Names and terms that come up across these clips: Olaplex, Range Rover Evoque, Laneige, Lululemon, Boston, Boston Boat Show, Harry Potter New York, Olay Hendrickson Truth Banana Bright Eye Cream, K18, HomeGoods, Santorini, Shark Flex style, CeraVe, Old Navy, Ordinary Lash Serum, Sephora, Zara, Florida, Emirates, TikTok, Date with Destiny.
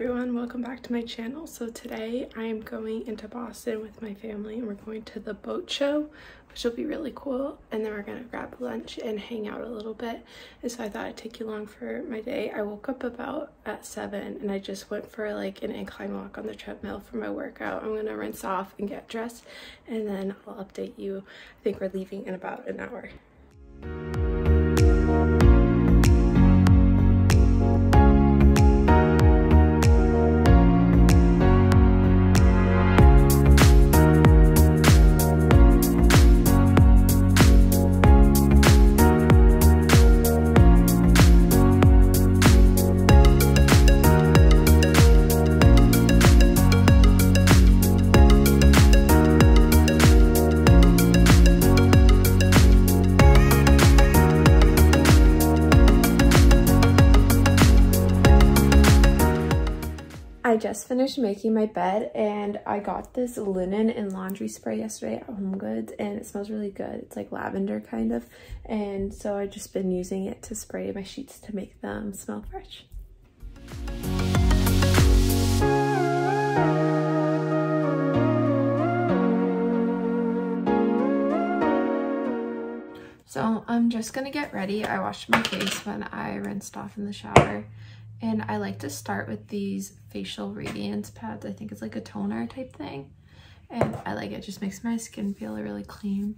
everyone, welcome back to my channel. So today I am going into Boston with my family and we're going to the boat show, which will be really cool, and then we're gonna grab lunch and hang out a little bit. And so I thought I'd take you along for my day. I woke up about at 7 and I just went for like an incline walk on the treadmill for my workout. I'm gonna rinse off and get dressed, and then I'll update you. I think we're leaving in about an hour. I just finished making my bed, and I got this linen and laundry spray yesterday at HomeGoods, and it smells really good. It's like lavender kind of, and so I've just been using it to spray my sheets to make them smell fresh. So I'm just gonna get ready. I washed my face when I rinsed off in the shower. And I like to start with these facial radiance pads. I think it's like a toner type thing. And I like it. It just makes my skin feel really clean.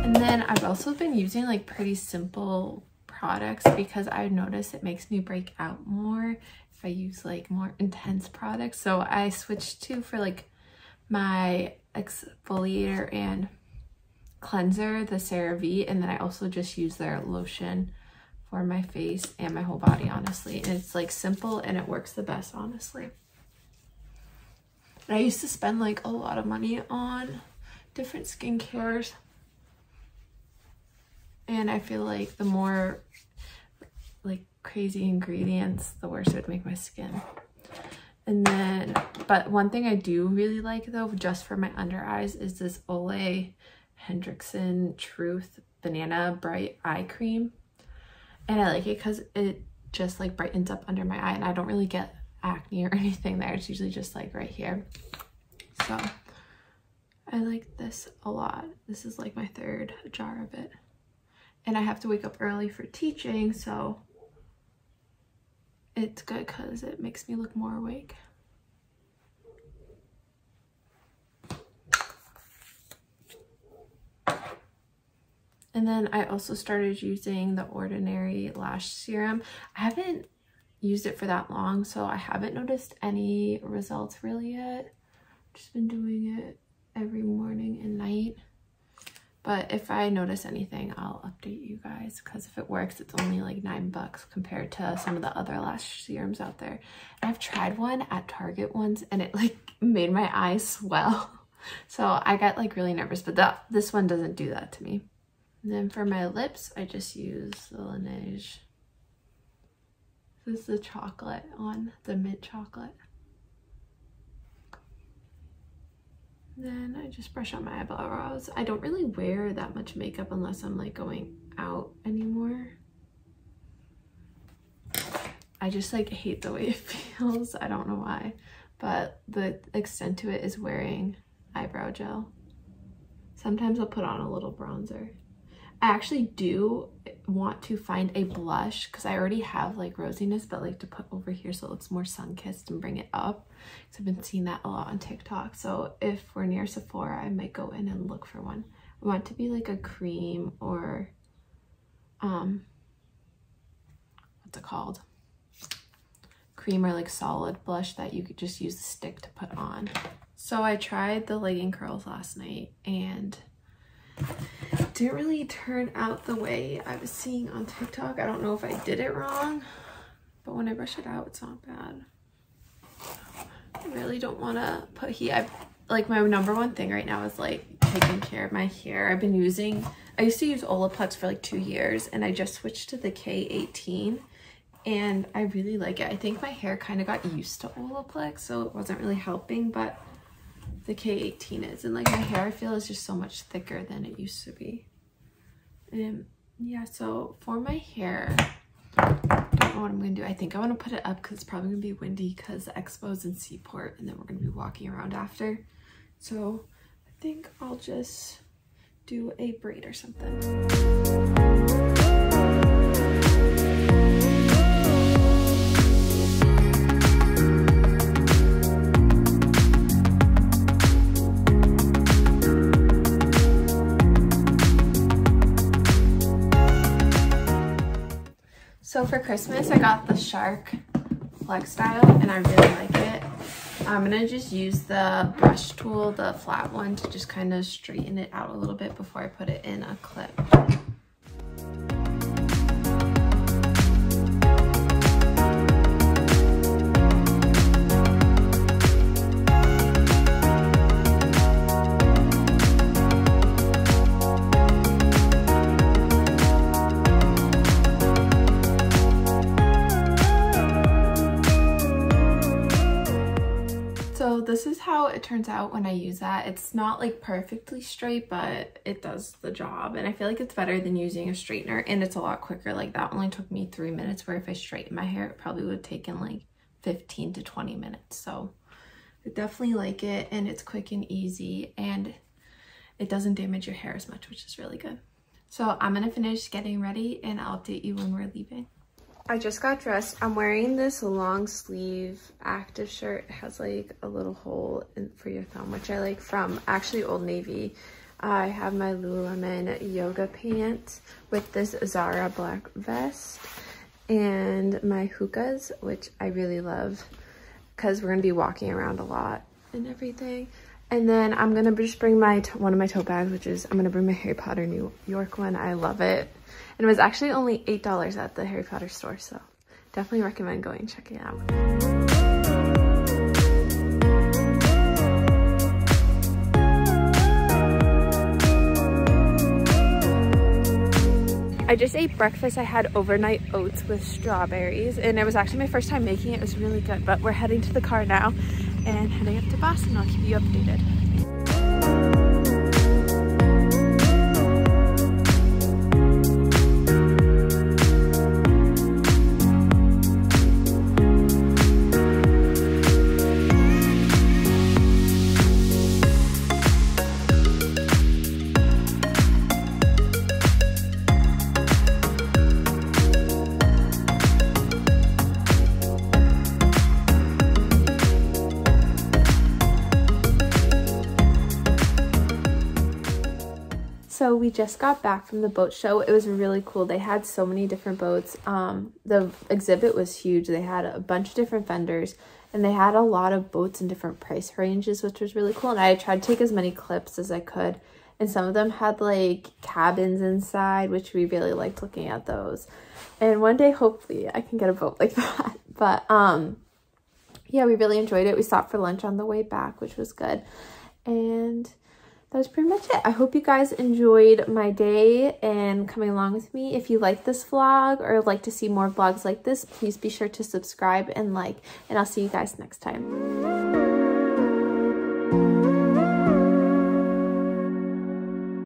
And then I've also been using like pretty simple products because I've noticed it makes me break out more if I use like more intense products. So I switched to, for like my exfoliator and cleanser, the CeraVe, and then I also just use their lotion for my face and my whole body, honestly. And it's like simple and it works the best, honestly. And I used to spend like a lot of money on different skincares, and I feel like the more like crazy ingredients, the worse it would make my skin. And then, but one thing I do really like though, just for my under eyes, is this Olay Hendrickson Truth Banana Bright Eye Cream, and I like it because it just like brightens up under my eye, and I don't really get acne or anything there. It's usually just like right here, so I like this a lot. This is like my third jar of it, and I have to wake up early for teaching, so it's good because it makes me look more awake. And then I also started using the Ordinary Lash Serum. I haven't used it for that long, so I haven't noticed any results really yet. I've just been doing it every morning and night. But if I notice anything, I'll update you guys, because if it works, it's only like $9 compared to some of the other lash serums out there. And I've tried one at Target once and it like made my eyes swell. So I got like really nervous, but this one doesn't do that to me. And then for my lips, I just use the Laneige. This is the chocolate one, the mint chocolate. And then I just brush out my eyebrows. I don't really wear that much makeup unless I'm like going out anymore. I just like hate the way it feels. I don't know why, but the extent to it is wearing eyebrow gel. Sometimes I'll put on a little bronzer. I actually do want to find a blush because I already have like rosiness, but like to put over here so it looks more sun-kissed and bring it up, because I've been seeing that a lot on TikTok. So if we're near Sephora, I might go in and look for one. I want it to be like a cream or what's it called? Cream or like solid blush that you could just use a stick to put on. So I tried the legging curls last night and didn't really turn out the way I was seeing on TikTok. I don't know if I did it wrong, but when I brush it out, it's not bad. I really don't want to put heat. Like my number one thing right now is like taking care of my hair. I've been using, I used to use Olaplex for like 2 years, and I just switched to the K18, and I really like it. I think my hair kind of got used to Olaplex, so it wasn't really helping, but the K18 is, and like my hair I feel is just so much thicker than it used to be. And Yeah, so for my hair, I don't know what I'm gonna do. I think I want to put it up because it's probably gonna be windy because the expo's in Seaport and then we're gonna be walking around after. So I think I'll just do a braid or something. So for Christmas, I got the Shark Flex style, and I really like it. I'm gonna just use the brush tool, the flat one, to just kind of straighten it out a little bit before I put it in a clip. This is how it turns out when I use that. It's not like perfectly straight, but it does the job, and I feel like it's better than using a straightener, and it's a lot quicker. Like that only took me 3 minutes, where if I straightened my hair it probably would have taken like 15 to 20 minutes. So I definitely like it, and it's quick and easy, and it doesn't damage your hair as much, which is really good. So I'm gonna finish getting ready and I'll update you when we're leaving. I just got dressed. I'm wearing this long sleeve active shirt. It has like a little hole for your thumb, which I like, from actually Old Navy. I have my Lululemon yoga pants with this Zara black vest and my hookahs, which I really love because we're going to be walking around a lot and everything. And then I'm going to just bring one of my tote bags, which is, I'm going to bring my Harry Potter New York one. I love it. And it was actually only $8 at the Harry Potter store, so definitely recommend going and checking it out. I just ate breakfast. I had overnight oats with strawberries, and it was actually my first time making it. It was really good, but we're heading to the car now and heading up to Boston. I'll keep you updated. So we just got back from the boat show. It was really cool. They had so many different boats. The exhibit was huge. They had a bunch of different vendors, and they had a lot of boats in different price ranges, which was really cool. And I tried to take as many clips as I could, and some of them had like cabins inside, which we really liked looking at those. And one day, hopefully, I can get a boat like that. But yeah, we really enjoyed it. We stopped for lunch on the way back, which was good. And that's pretty much it. I hope you guys enjoyed my day and coming along with me. If you like this vlog or like to see more vlogs like this, please be sure to subscribe and like, and I'll see you guys next time.